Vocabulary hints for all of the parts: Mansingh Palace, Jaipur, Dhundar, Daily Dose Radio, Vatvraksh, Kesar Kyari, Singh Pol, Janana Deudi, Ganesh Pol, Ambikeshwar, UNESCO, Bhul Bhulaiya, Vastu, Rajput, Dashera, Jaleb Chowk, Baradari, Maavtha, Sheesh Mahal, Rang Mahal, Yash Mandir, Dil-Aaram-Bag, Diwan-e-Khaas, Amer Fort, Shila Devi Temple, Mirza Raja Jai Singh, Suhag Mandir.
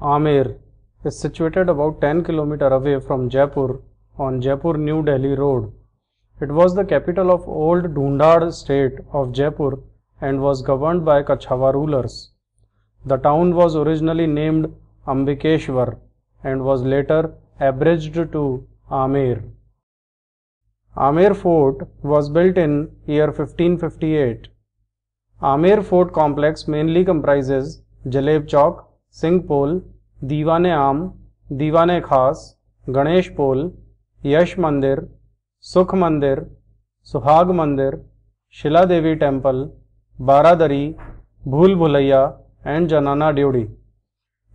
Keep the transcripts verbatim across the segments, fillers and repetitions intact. Amer is situated about ten kilometers away from Jaipur on Jaipur-New Delhi road. It was the capital of old Dhundar state of Jaipur and was governed by Kachawaha rulers. The town was originally named Ambikeshwar and was later abridged to Amer. Amer Fort was built in year fifteen fifty-eight. Amer Fort complex mainly comprises Jaleb Chowk, Singh Pol, Diwan-e-Aam, Diwan-e-Khaas, Ganesh Pol, Yash Mandir, Sukh Mandir, Suhag Mandir, Shila Devi Temple, Baradari, Bhul Bhulaiya and Janana Deudi.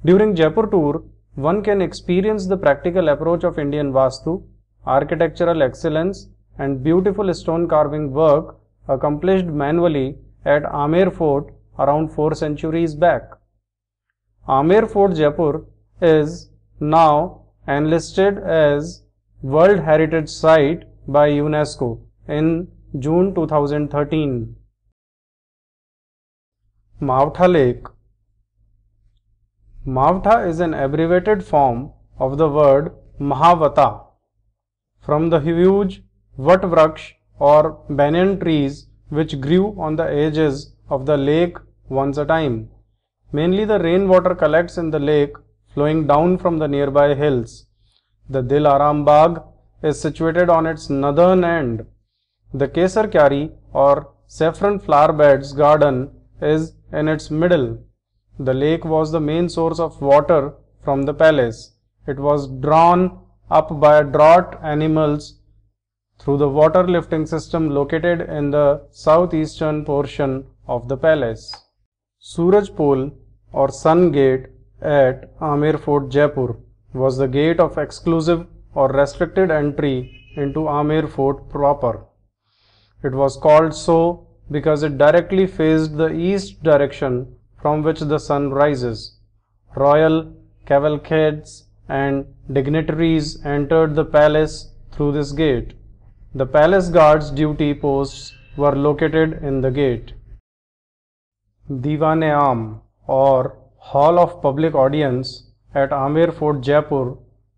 During Jaipur tour, one can experience the practical approach of Indian Vastu, architectural excellence and beautiful stone carving work accomplished manually at Amer Fort around four centuries back. Amer Fort, Jaipur is now enlisted as World Heritage Site by UNESCO in June two thousand thirteen. Maavtha Lake. Maavtha is an abbreviated form of the word Mahavata, from the huge Vatvraksh or banyan trees which grew on the edges of the lake once a time. Mainly the rainwater collects in the lake flowing down from the nearby hills. The Dil-Aaram-Bag is situated on its northern end. The Kesar Kyari or saffron flower beds garden is in its middle. The lake was the main source of water from the palace. It was drawn up by draught animals through the water lifting system located in the southeastern portion of the palace. Suraj Pol or Sun Gate at Amer Fort, Jaipur was the gate of exclusive or restricted entry into Amer Fort proper. It was called so because it directly faced the east direction from which the sun rises. Royal cavalcades and dignitaries entered the palace through this gate. The palace guards' duty posts were located in the gate. Diwan-e-Aam or Hall of Public Audience at Amer Fort, Jaipur,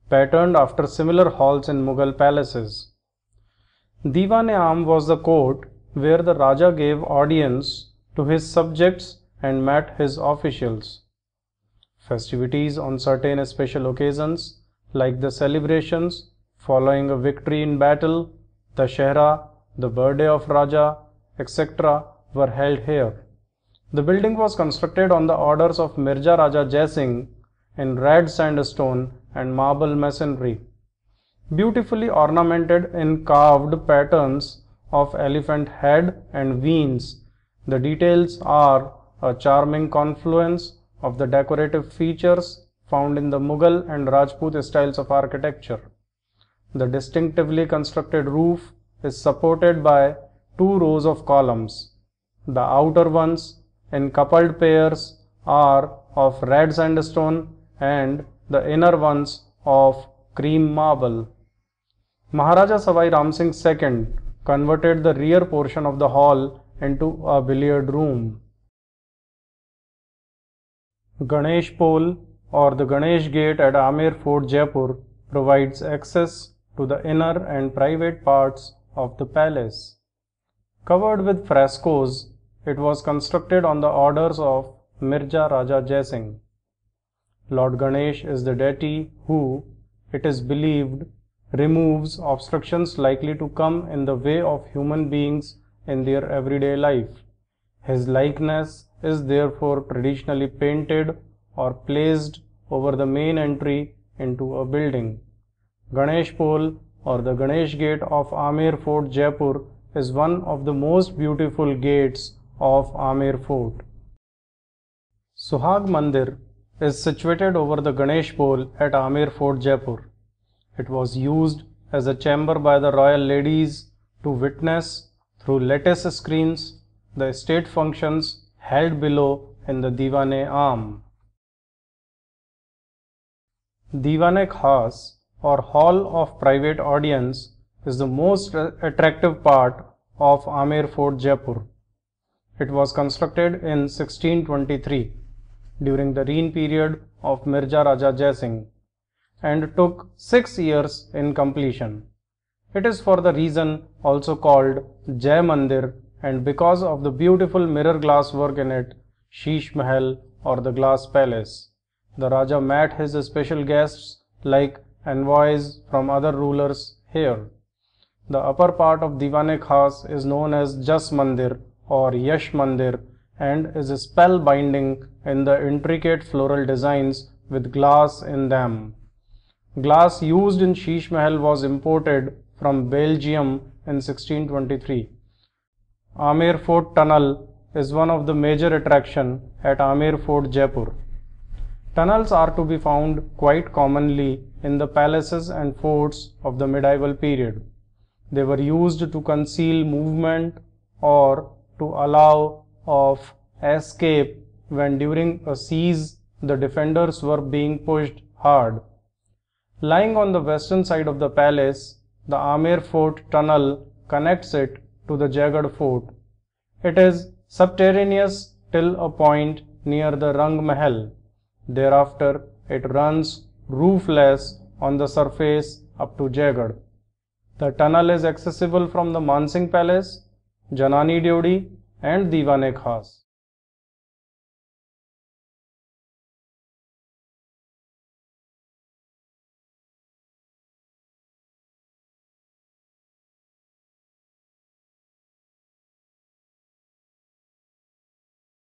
patterned after similar halls in Mughal palaces. Diwan-e-Aam was the court where the Raja gave audience to his subjects and met his officials. Festivities on certain special occasions like the celebrations following a victory in battle, the Dashera, the birthday of Raja, et cetera were held here. The building was constructed on the orders of Mirza Raja Jai Singh in red sandstone and marble masonry, beautifully ornamented in carved patterns of elephant head and veins. The details are a charming confluence of the decorative features found in the Mughal and Rajput styles of architecture. The distinctively constructed roof is supported by two rows of columns. The outer ones, in coupled pairs, are of red sandstone and the inner ones of cream marble. Maharaja Sawai Ram Singh the Second converted the rear portion of the hall into a billiard room. Ganesh Pol or the Ganesh Gate at Amer Fort, Jaipur provides access to the inner and private parts of the palace. Covered with frescoes, it was constructed on the orders of Mirza Raja Jai Singh. Lord Ganesh is the deity who, it is believed, removes obstructions likely to come in the way of human beings in their everyday life. His likeness is therefore traditionally painted or placed over the main entry into a building. Ganesh Pol or the Ganesh Gate of Amer Fort, Jaipur is one of the most beautiful gates of Amer Fort. Suhag Mandir is situated over the Ganesh Pol at Amer Fort, Jaipur. It was used as a chamber by the royal ladies to witness through lattice screens the state functions held below in the Diwan-e-Aam. Diwan-e-Khaas or Hall of Private Audience is the most attractive part of Amer Fort, Jaipur. It was constructed in sixteen twenty-three. during the reign period of Mirza Raja Jai Singh and took six years in completion. It is for the reason also called Jai Mandir and because of the beautiful mirror glass work in it, Sheesh Mahal or the Glass Palace. The Raja met his special guests like envoys from other rulers here. The upper part of Diwan-e-Khaas is known as Yash Mandir or Yash Mandir and is spellbinding in the intricate floral designs with glass in them. Glass used in Sheesh Mahal was imported from Belgium in sixteen twenty-three. Amer Fort Tunnel is one of the major attractions at Amer Fort, Jaipur. Tunnels are to be found quite commonly in the palaces and forts of the medieval period. They were used to conceal movement or to allow of escape when during a siege the defenders were being pushed hard. Lying on the western side of the palace, the Amer Fort tunnel connects it to the Jaigarh Fort. It is subterraneous till a point near the Rang Mahal. Thereafter, it runs roofless on the surface up to Jaigarh. The tunnel is accessible from the Mansingh Palace, Janana Deudi, and Diwan-e-Khaas.